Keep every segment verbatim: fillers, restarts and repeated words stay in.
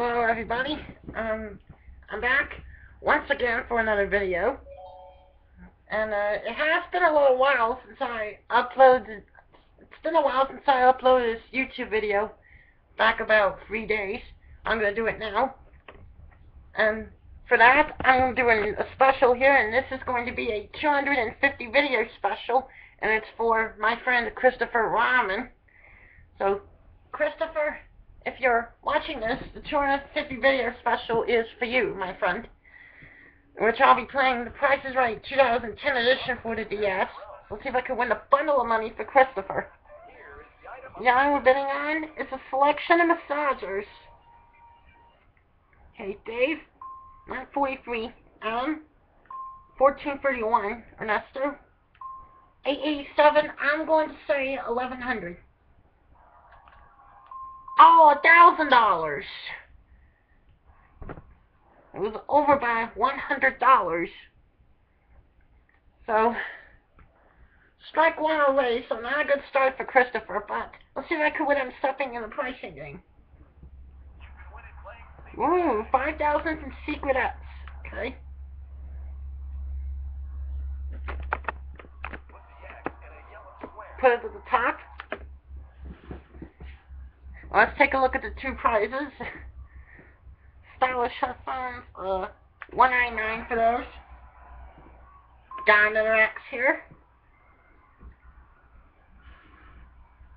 Hello everybody, um, I'm back once again for another video, and uh, it has been a little while since I uploaded, it's been a while since I uploaded this YouTube video, back about three days. I'm going to do it now, and for that I'm doing a special here, and this is going to be a two hundred fifty video special, and it's for my friend Christopher Rahaman. So, Christopher, if you're watching this, the two hundred fifty video special is for you, my friend. Which I'll be playing the Price is Right two thousand ten edition for the D S. Let's see if I can win a bundle of money for Christopher. The item we're bidding on is a selection of massagers. Okay, Dave, nine forty-three, Adam, fourteen thirty-one, Ernesto, eight eighty-seven, I'm going to say eleven hundred. Oh, a thousand dollars. It was over by one hundred dollars. So strike one away, so not a good start for Christopher, but let's see if I can win him stepping in the pricing game. Ooh, five thousand from Secret X. Okay. Put it at the top. Let's take a look at the two prizes. Stylish headphones, uh, one ninety-nine for those. Got another axe here.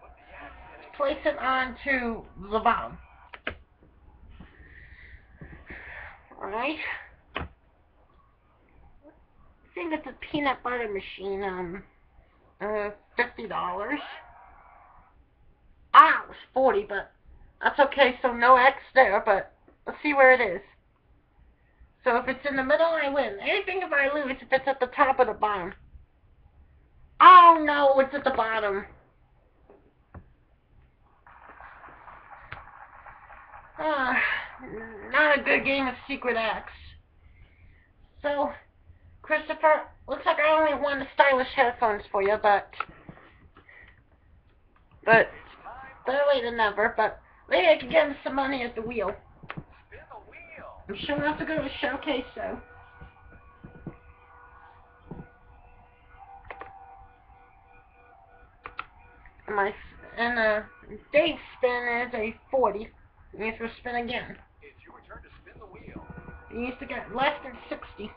Let's place it onto the bottom. Alright. I think it's a peanut butter machine, um, uh, fifty dollars. Ah, it was forty, but that's okay, so no X there, but let's see where it is. So if it's in the middle, I win. Anything if I lose, if it's at the top or the bottom. Oh no, it's at the bottom. Ah, not a good game of Secret X. So, Christopher, looks like I only won the stylish headphones for you, but... But... better late than never, but maybe I can get him some money at the wheel. Spin the wheel. I'm sure I'll have to go to the showcase, though. And, my, and uh, Dave's spin is a forty. He needs to spin again. It's your turn to spin the wheel. He needs to get less than sixty.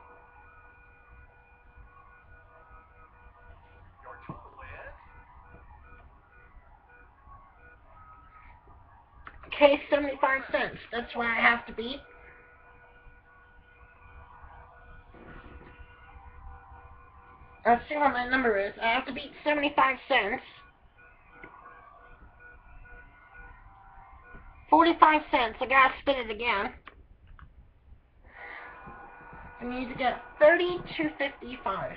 Okay, seventy-five cents. That's where I have to be. Let's see what my number is. I have to beat seventy-five cents. forty-five cents. I gotta spin it again. I need to get thirty-two fifty-five.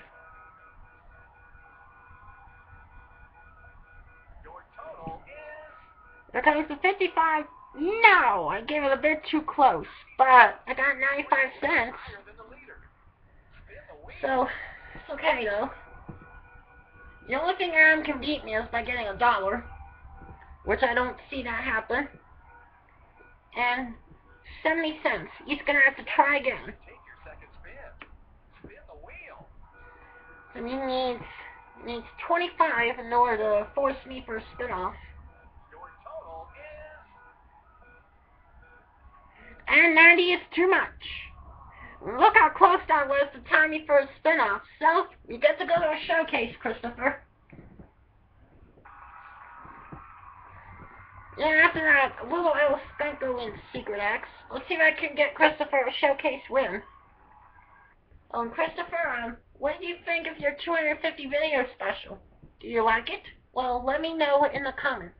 There comes the fifty-five. No, I gave it a bit too close, but I got ninety-five cents. So, it's okay though. The only thing Adam can beat me is by getting a dollar, which I don't see that happen. And seventy cents. He's gonna have to try again. So he needs he needs twenty-five in order to force me for a spin-off. And ninety is too much. Look how close that was to Tommy for a spin-off. So, you get to go to a showcase, Christopher. Yeah, after that, a little El Skunko wins Secret X. Let's see if I can get Christopher a showcase win. Um, Christopher, um, what do you think of your two hundred fifty video special? Do you like it? Well, let me know in the comments.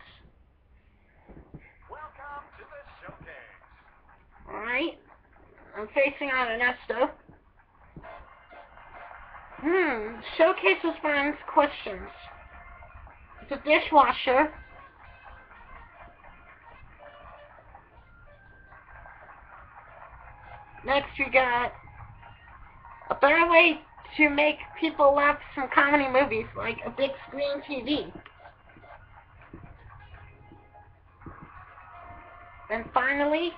Alright, I'm facing on Ernesto. Hmm, showcase responds questions. It's a dishwasher. Next we got a better way to make people laugh from comedy movies, like a big screen T V. And finally,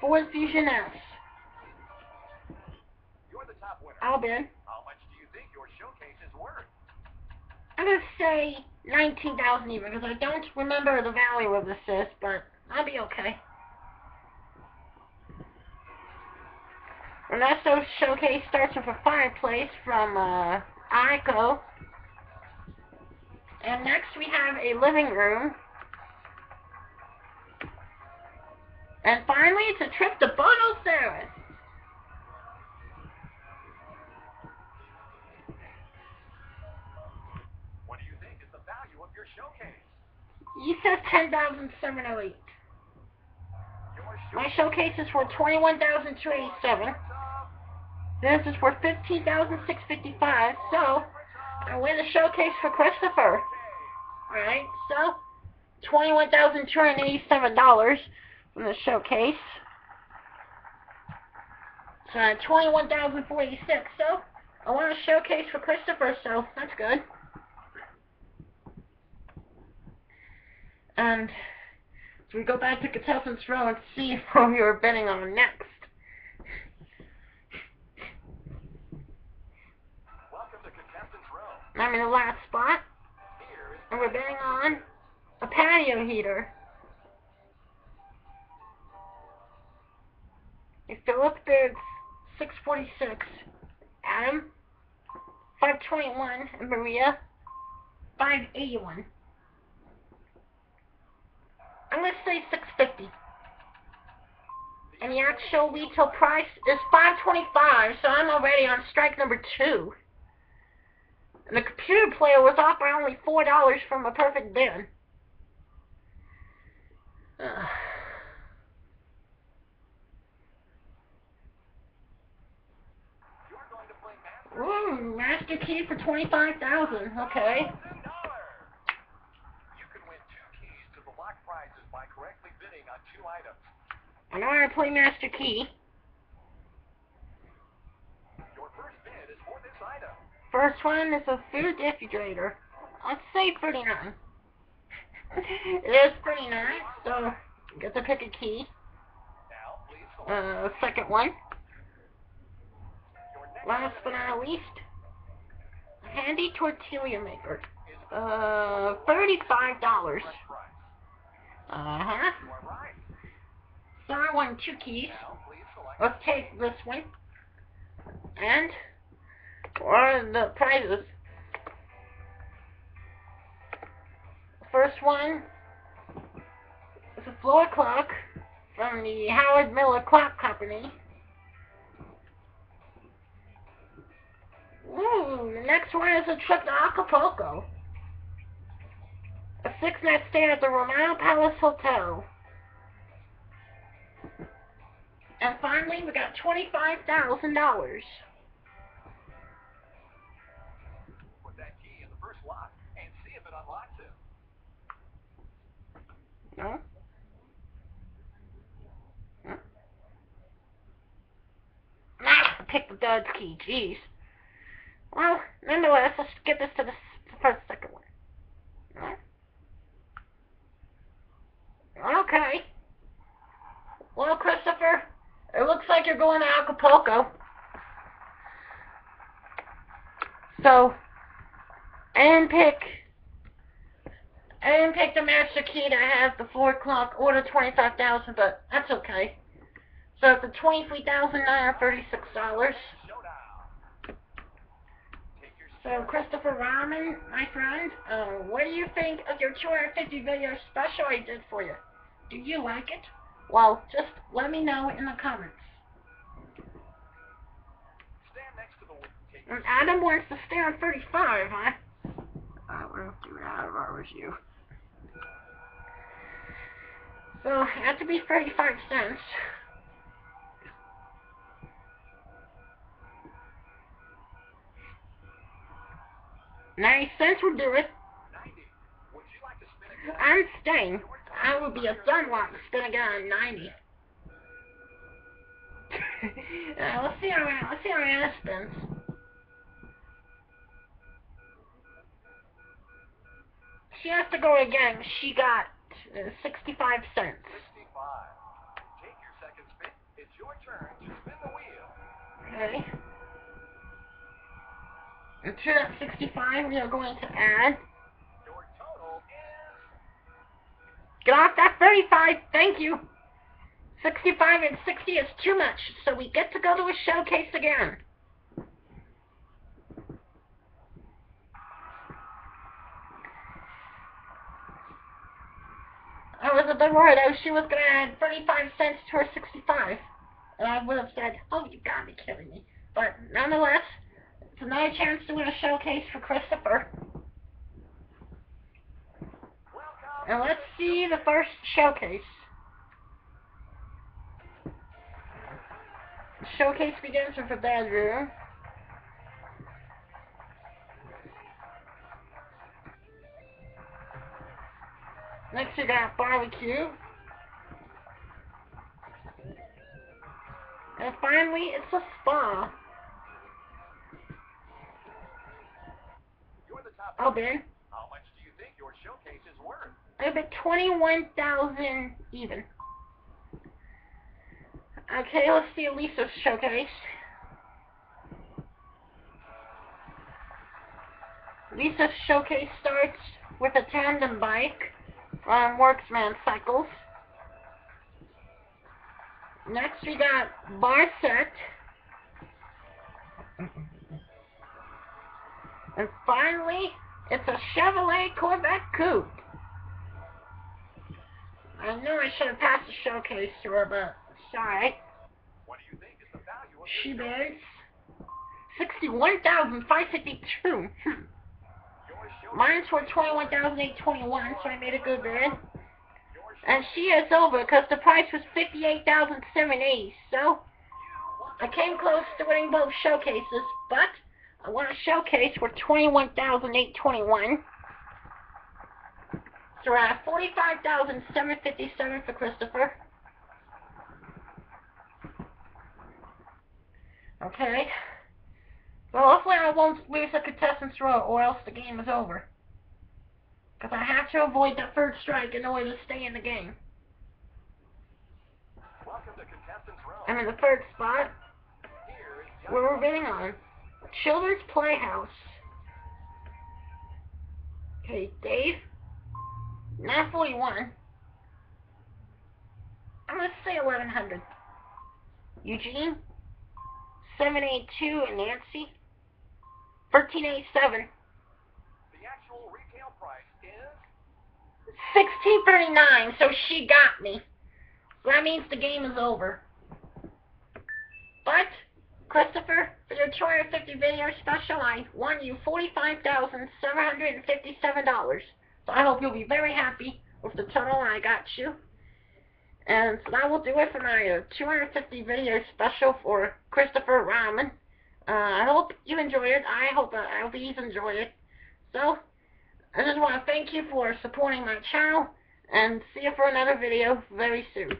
Four fusion apps. You're the top winner. I'll be. How much do you think your showcase is worth? I'm going to say nineteen thousand even, because I don't remember the value of the S I S, but I'll be okay. Ernesto's showcase starts with a fireplace from uh, Aiko. And next we have a living room. And finally, it's a trip to Buenos Aires. What do you think is the value of your showcase? You said ten thousand seven hundred eight. My showcase is for twenty-one thousand two hundred eighty-seven. This is for fifteen thousand six hundred fifty-five. So, I win the showcase for Christopher. Alright, so twenty-one thousand two hundred eighty-seven dollars. From the showcase. So uh, twenty-one thousand forty-six. So I want a showcase for Christopher, so that's good. And so we go back to contestants row and see who we were betting on next. Welcome to contestants row. I'm in the last spot. And we're betting on a patio heater. Philip bids six forty-six, Adam five twenty-one, and Maria five eighty-one. I'm gonna say six fifty. And the actual retail price is five twenty-five, so I'm already on strike number two. And the computer player was off by only four dollars from a perfect bid. Uh. Ooh, Master Key for twenty-five thousand dollars, okay. You can win two keys to the lock prizes by correctly bidding on two items. I know how to play Master Key. Your first bid is for this item. First one is a food refrigerator. Let's say thirty-nine. It is thirty-nine, so get to pick a key. Uh, second one. Last but not least, handy tortilla maker. Uh, thirty-five dollars. Uh huh. So I won two keys. Let's take this one. And what are the prizes? First one is a floor clock from the Howard Miller Clock Company. Ooh, the next one is a trip to Acapulco. A six-night stay at the Romano Palace Hotel. And finally, we got twenty-five thousand dollars. Put that key in the first lock and see if it unlocks it. No? Huh? Ah, I picked the dud's key, jeez. Well, nonetheless, let's get this to the first second one. Huh? Okay. Well, Christopher, it looks like you're going to Acapulco. So, and pick, and pick the Master Key that has the four o'clock order twenty-five thousand, but that's okay. So it's a twenty-three thousand nine hundred thirty-six dollars. So, Christopher Rahaman, my friend, uh, what do you think of your two hundred fifty video special I did for you? Do you like it? Well, just let me know in the comments. Stand next to the and Adam wants to stay on thirty-five, huh? I would have do that if I was you. So, it had to be thirty-five cents. ninety cents would do it. I'm staying. I would be a dunlop to spin a gun on ninety. uh, let's see how I, let's see how I spins. She has to go again. She got uh, sixty-five cents. sixty-five. Take your second spin. your turn to spin the wheel. Okay. To that sixty-five, we are going to add. Your total is. Get off that thirty-five. Thank you. sixty-five and sixty is too much, so we get to go to a showcase again. I was a bit worried. Oh, she was going to add thirty-five cents to her sixty-five. And I would have said, oh, you gotta be kidding me. But nonetheless, it's another chance to win a showcase for Christopher. And let's see the first showcase. Showcase begins with a bedroom. Next we got barbecue. And finally, it's a spa. You're the top. Oh, Ben. How much do you think your showcase is worth? I bet twenty-one thousand even. Okay, let's see Elisa's showcase. Elisa's showcase starts with a tandem bike on Worksman Cycles. Next we got bar set. And finally, it's a Chevrolet Corvette Coupe. I knew I should have passed the showcase to her, but sorry. What do you think is the value of she bids sixty-one thousand five hundred fifty-two. Mine's for twenty-one thousand eight hundred twenty-one, so I made a good bid. And she is over because the price was fifty-eight thousand seven hundred eighty. So I came close to winning both showcases, but I won a showcase for twenty-one thousand eight hundred twenty-one. So we're at forty-five thousand seven hundred fifty-seven for Christopher. Okay. Well, hopefully I won't lose the contestant's row, or else the game is over. Because I have to avoid that third strike in order to stay in the game. Welcome to contestant's row. I'm in the third spot. Where we're bidding on Children's Playhouse. Okay, Dave. nine forty-one. I'm gonna say eleven hundred. Eugene. seven eighty-two and Nancy. thirteen eighty-seven. The actual retail price is sixteen thirty-nine, so she got me. So that means the game is over. But, Christopher, for your two hundred fifty video special, I won you forty-five thousand seven hundred fifty-seven dollars. So I hope you'll be very happy with the total I got you. And so that will do it for my two hundred fifty video special for Christopher Rahaman. Uh, I hope you enjoy it. I hope, uh, I hope you enjoy it. So, I just want to thank you for supporting my channel, and see you for another video very soon.